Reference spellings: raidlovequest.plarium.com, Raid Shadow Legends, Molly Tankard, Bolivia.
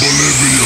Bolivia.